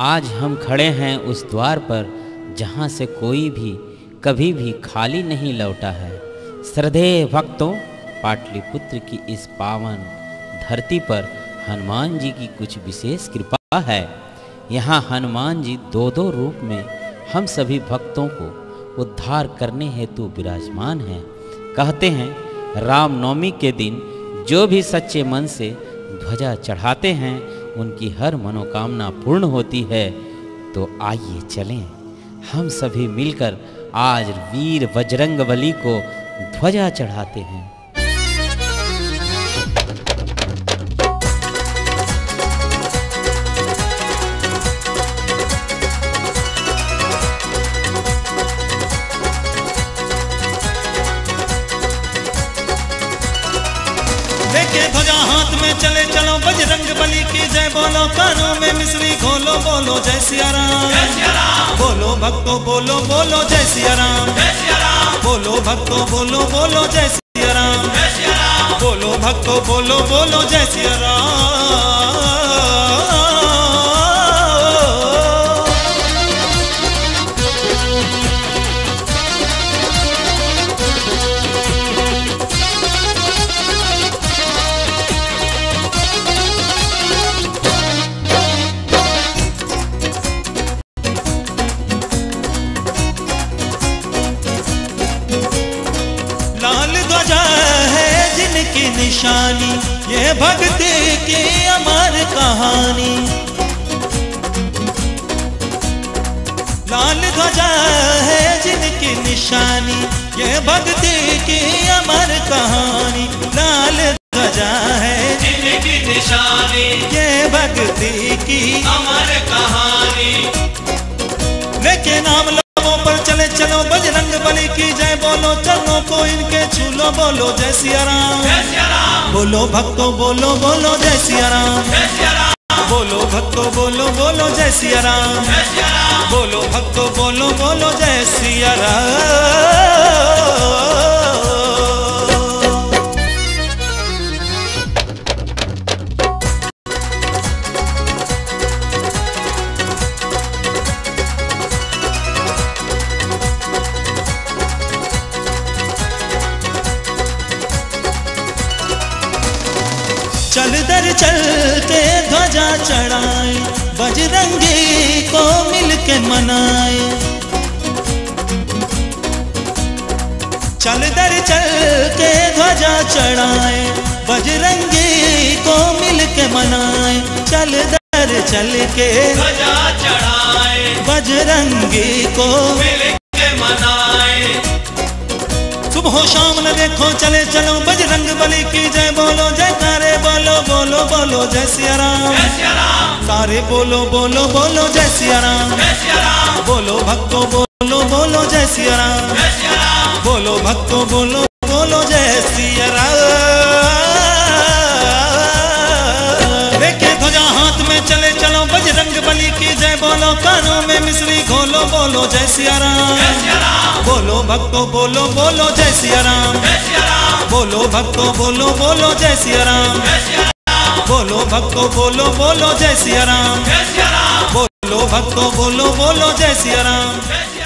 आज हम खड़े हैं उस द्वार पर जहाँ से कोई भी कभी भी खाली नहीं लौटा है। श्रद्धेय भक्तों, पाटलिपुत्र की इस पावन धरती पर हनुमान जी की कुछ विशेष कृपा है। यहाँ हनुमान जी दो दो रूप में हम सभी भक्तों को उद्धार करने हेतु विराजमान हैं। कहते हैं रामनवमी के दिन जो भी सच्चे मन से ध्वजा चढ़ाते हैं उनकी हर मनोकामना पूर्ण होती है। तो आइए चलें हम सभी मिलकर आज वीर बजरंग बली को ध्वजा चढ़ाते हैं। लेके ध्वजा हाथ में चले चलो, बजरंग बली की जय बोलो। कानों में मिश्री खोलो, बोलो जय सियाराम। बोलो भक्तों बोलो बोलो जय सियाराम। बोलो भक्तों बोलो बोलो जय सियाराम। बोलो भक्तों बोलो बोलो जय सियाराम। निशानी ये भगते के अमर कहानी, लाल ध्वजा है जिनकी निशानी ये भगते के अमर कहानी। लाल ध्वजा है जिनकी निशानी ये भगते की अमर कहानी। लेके नाम लोगों पर चले चलो, बजरंग बली की जय बोलो। चरणों को इनके छूलो, बोलो जय सियाराम। बोलो भक्तों बोलो बोलो जय सियाराम। बोलो भक्तों बोलो बोलो जय सियाराम। बोलो भक्तों बोलो बोलो जय सियाराम। चल दर चल के ध्वजा चढ़ाए, बजरंगी को मिलके मनाए। चल दर चल के ध्वजा चढ़ाए, बजरंगी को मिलके मनाए। चल दर चल के ध्वजा चढ़ाए, बजरंगी को मिलके मनाए। सुबह शाम न देखो चले चलो, बजरंग बली की जय बोलो। जयकारे बोलो बोलो बोलो जय सियाराम। सारे बोलो बोलो बोलो जय सियाराम। बोलो भक्तों बोलो बोलो जय सियाराम। बोलो भक्तों बोलो बोलो जय सियाराम। लेके ध्वजा हाथ में चले चलो, बजरंग बली की जय बोलो। कानों में मिश्री खोलो, बोलो जय सियाराम। बोलो भक्तों बोलो बोलो जय सियाराम। बोलो भक्तों बोलो बोलो जय सियाराम। बोलो भक्तों बोलो बोलो जय सियाराम। बोलो भक्तों बोलो बोलो जय सियाराम।